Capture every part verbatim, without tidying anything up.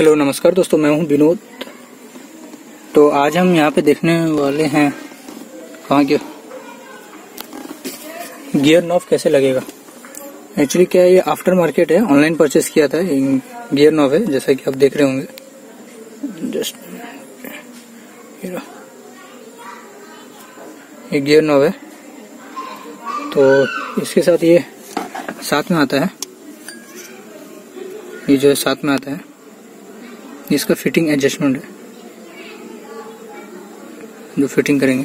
Hello नमस्कार दोस्तों, मैं हूं विनोद। तो आज हम यहां पे देखने वाले हैं कहाँ के गियर नॉब कैसे लगेगा। एक्चुअली क्या है, ये आफ्टर मार्केट है, ऑनलाइन परचेस किया था। गियर नॉब है जैसा कि आप देख रहे होंगे। जस्ट ये गियर नॉब है, तो इसके साथ ये साथ में आता है, ये जो है साथ में आता है। इसका फिटिंग एडजस्टमेंट है जो फिटिंग करेंगे।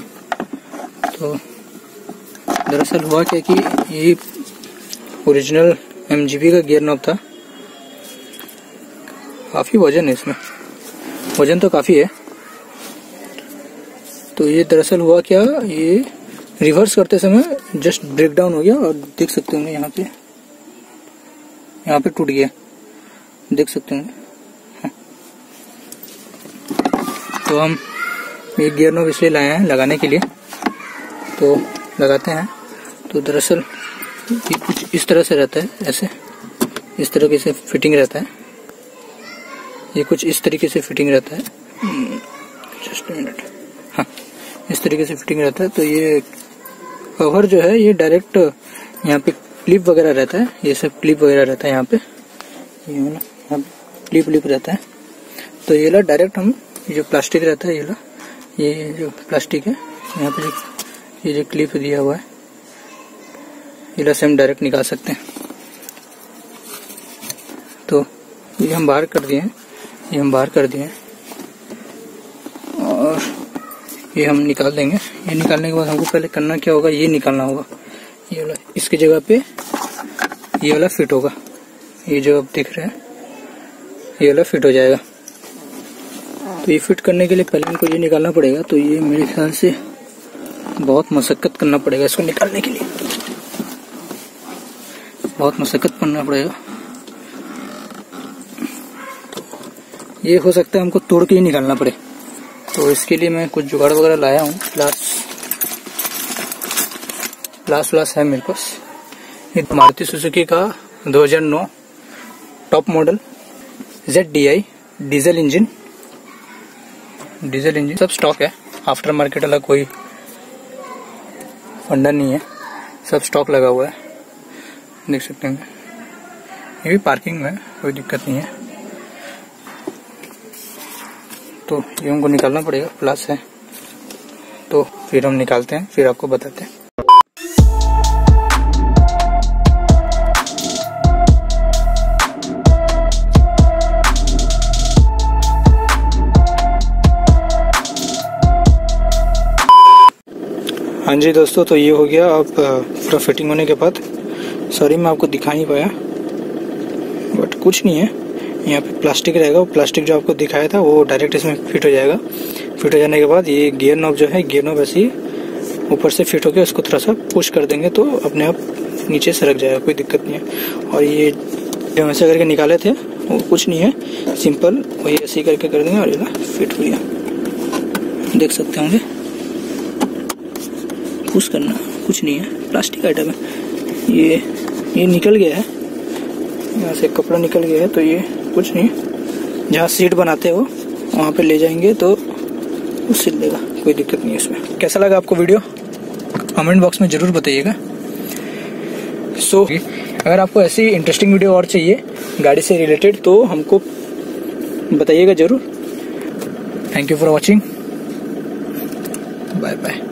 तो दरअसल हुआ क्या कि ये ओरिजिनल एम जी बी का गियर नॉब था। काफ़ी वजन है इसमें, वजन तो काफ़ी है। तो ये दरअसल हुआ क्या, ये रिवर्स करते समय जस्ट ब्रेक डाउन हो गया और देख सकते होंगे यहाँ पे, यहाँ पे टूट गया, देख सकते होंगे। तो हम ये गियर नॉब इसलिए लाए हैं लगाने के लिए, तो लगाते हैं। तो दरअसल ये कुछ इस तरह से रहता है, ऐसे इस तरह से फिटिंग रहता है, ये कुछ इस तरीके से फिटिंग रहता है। जस्ट मिनट, हाँ, इस तरीके से फिटिंग रहता है। तो ये कवर जो है ये डायरेक्ट यहाँ पे क्लिप वगैरह रहता है, ये सब क्लिप वगैरह रहता है यहाँ पे, ये ना यहाँ पे क्लिप व्लिप रहता है। तो ये ला डायरेक्ट हम जो प्लास्टिक रहता है, ये ला ये जो प्लास्टिक है यहाँ पे, ये जो क्लिप दिया हुआ है ये ला से हम डायरेक्ट निकाल सकते हैं। तो ये हम बाहर कर दिए हैं, ये हम बाहर कर दिए हैं और ये हम निकाल देंगे। ये निकालने के बाद हमको पहले करना क्या होगा, ये निकालना होगा। ये वाला इसकी जगह पे ये वाला फिट होगा, ये जो आप देख रहे हैं ये वाला फिट हो जाएगा। तो ये फिट करने के लिए पहले इनको ये निकालना पड़ेगा। तो ये मेरे ख्याल से बहुत मशक्कत करना पड़ेगा, इसको निकालने के लिए बहुत मशक्कत करना पड़ेगा। ये हो सकता है हमको तोड़ के ही निकालना पड़े, तो इसके लिए मैं कुछ जुगाड़ वगैरह लाया हूँ। प्लास प्लास व्लास है मेरे पास। ये मारुति सुजुकी का दो हज़ार नौ top model Z D I diesel engine, diesel engine सब स्टॉक है। आफ्टर मार्केट वाला कोई फंडा नहीं है, सब स्टॉक लगा हुआ है, देख सकते हैं। ये भी पार्किंग में, कोई दिक्कत नहीं है। तो ये हमको निकालना पड़ेगा, प्लस है। तो फिर हम निकालते हैं, फिर आपको बताते हैं। हाँ जी दोस्तों, तो ये हो गया। अब पूरा फिटिंग होने के बाद, सॉरी मैं आपको दिखा नहीं पाया, बट कुछ नहीं है। यहाँ पे प्लास्टिक रहेगा, वो प्लास्टिक जो आपको दिखाया था वो डायरेक्ट इसमें फिट हो जाएगा। फिट हो जाने के बाद ये गियर नॉब जो है, गियर नॉब ऐसे ही ऊपर से फिट होकर उसको थोड़ा सा पुश कर देंगे तो अपने आप नीचे सरक जाएगा, कोई दिक्कत नहीं है। और ये जो ऐसे करके निकाले थे वो कुछ नहीं है, सिंपल वही ऐसे ही करके कर देंगे और ये ना फिट हो गया, देख सकते होंगे। पुश करना, कुछ नहीं है, प्लास्टिक आइटम है। ये ये निकल गया है, यहाँ से कपड़ा निकल गया है, तो ये कुछ नहीं। जहाँ सीट बनाते हो वहाँ पे ले जाएंगे तो वो सिल देगा, कोई दिक्कत नहीं है इसमें। कैसा लगा आपको वीडियो, कमेंट बॉक्स में ज़रूर बताइएगा। सो so, अगर आपको ऐसी इंटरेस्टिंग वीडियो और चाहिए गाड़ी से रिलेटेड तो हमको बताइएगा ज़रूर। Thank you for watching, bye bye.